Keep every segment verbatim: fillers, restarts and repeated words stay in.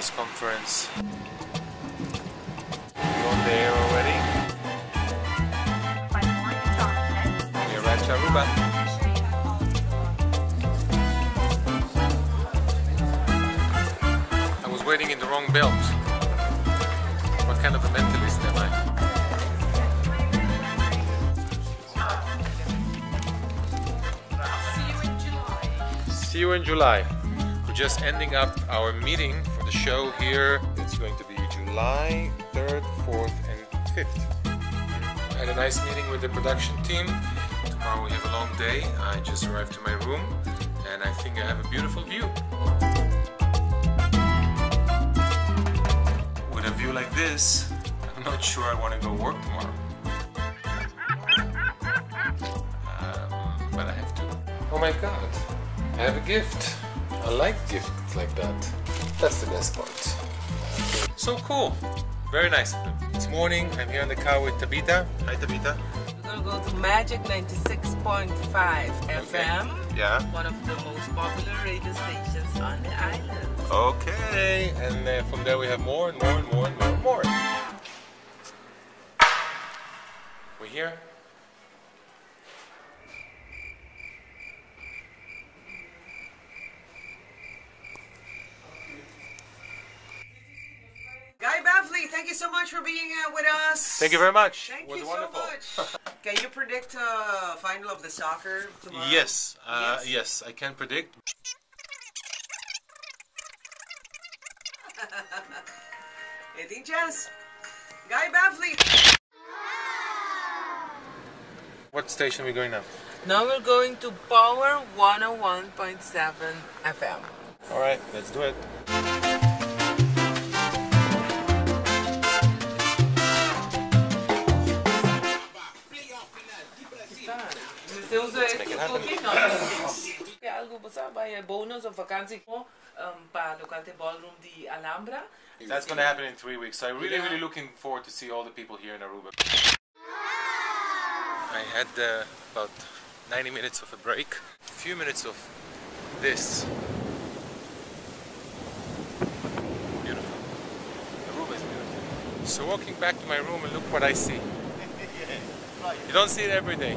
press conference. We're on the air already. We arrived to Aruba. Waiting in the wrong belt. What kind of a mentalist am I? See you in July. We're just ending up our meeting for the show here. It's going to be July third, fourth and fifth. I had a nice meeting with the production team. Tomorrow we have a long day. I just arrived to my room and I think I have a beautiful view. View like this, I'm not sure I want to go work tomorrow. Um, but I have to. Oh my god, I have a gift. I like gifts like that. That's the best part. So cool, very nice. It's morning, I'm here on the car with Tabita. Hi Tabita. We're going to go to Magic ninety-six point five F M. Okay. Yeah. One of the most popular radio stations on the island. Okay, and uh, from there we have more and more and more and more and more. We're here. Guy Bavli, thank you so much for being uh, with us. Thank you very much. Thank it was you wonderful. So much. Can you predict the uh, final of the soccer tomorrow? Yes, uh, yes. yes, I can predict. Anything chance? Guy Bavli! What station are we going now? Now we're going to Power one oh one point seven F M. Alright, let's do it. Let's make it happen. That's going to happen in three weeks. So I'm really, really looking forward to see all the people here in Aruba. I had uh, about ninety minutes of a break. A few minutes of this. Beautiful. Aruba is beautiful. So walking back to my room and look what I see. You don't see it every day.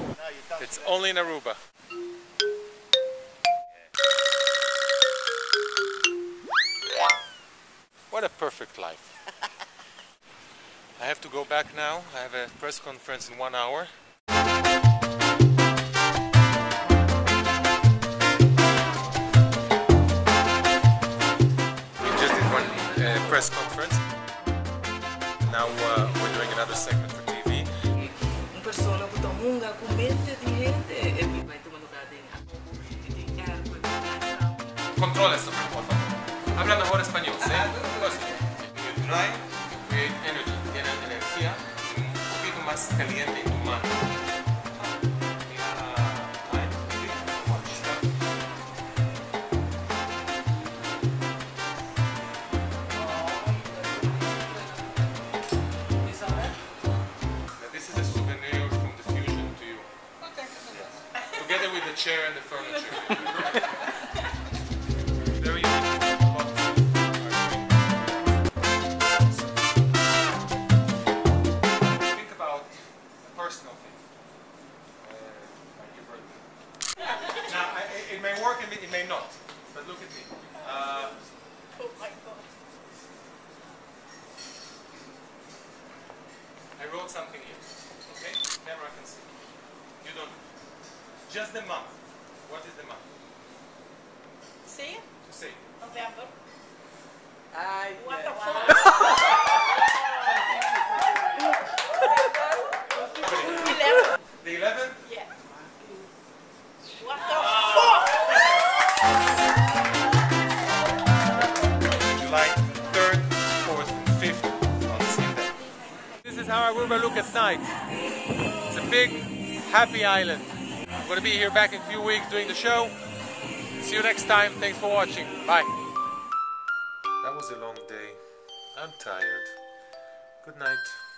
It's only in Aruba. What a perfect life. I have to go back now. I have a press conference in one hour. We just did one uh, press conference. Now uh, we're doing another segment for T V. Control esto, por favor. Habla mejor español, ¿sí? You try to create energy. Tienes energía un poquito más caliente en tu mano. Now, this is a souvenir from the fusion to you. Okay. Yes. Together with the chair and the furniture. It may not, but look at me. Uh, oh my God. I wrote something here, okay? Camera can see. You don't know. Just the month. What is the month? See? To say. November. I... What yeah. the fuck? The eleventh? Yeah. What the fuck? July third, fourth and fifth. I'll see you then. This is how Aruba look at night. It's a big, happy island. I'm going to be here back in a few weeks doing the show. See you next time. Thanks for watching. Bye. That was a long day. I'm tired. Good night.